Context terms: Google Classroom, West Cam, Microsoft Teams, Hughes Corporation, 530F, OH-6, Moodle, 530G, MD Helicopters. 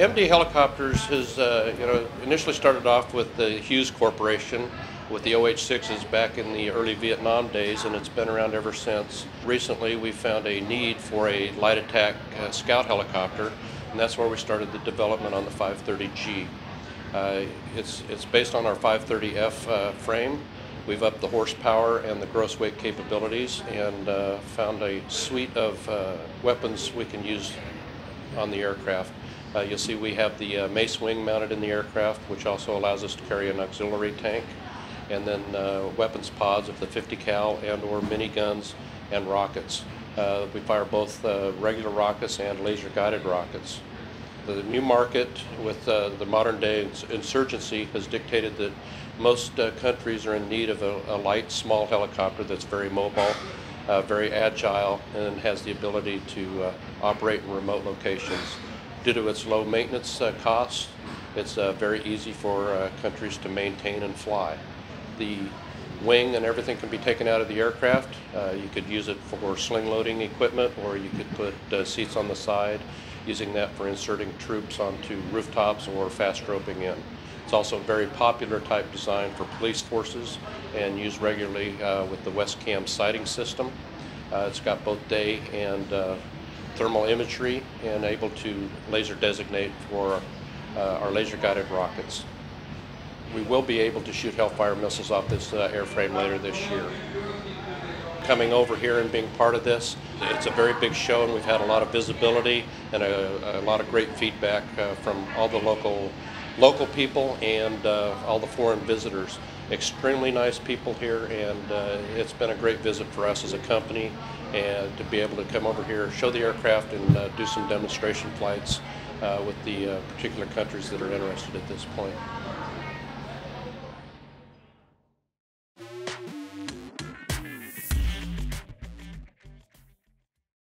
MD Helicopters has initially started off with the Hughes Corporation with the OH-6s back in the early Vietnam days, and it's been around ever since. Recently we found a need for a light attack scout helicopter, and that's where we started the development on the 530G. It's based on our 530F frame. We've upped the horsepower and the gross weight capabilities and found a suite of weapons we can use on the aircraft. You'll see we have the mace wing mounted in the aircraft, which also allows us to carry an auxiliary tank, and then weapons pods of the 50 cal and or miniguns and rockets. We fire both regular rockets and laser guided rockets. The new market with the modern day insurgency has dictated that most countries are in need of a light, small helicopter that's very mobile, very agile, and has the ability to operate in remote locations. Due to its low maintenance costs, it's very easy for countries to maintain and fly. The wing and everything can be taken out of the aircraft. You could use it for sling loading equipment, or you could put seats on the side, using that for inserting troops onto rooftops or fast roping in. It's also a very popular type design for police forces and used regularly with the West Cam sighting system. It's got both day and thermal imagery and able to laser designate for our laser guided rockets. We will be able to shoot Hellfire missiles off this airframe later this year. Coming over here and being part of this, it's a very big show, and we've had a lot of visibility and a lot of great feedback from all the local people and all the foreign visitors. Extremely nice people here, and it's been a great visit for us as a company, and to be able to come over here, show the aircraft, and do some demonstration flights with the particular countries that are interested at this point.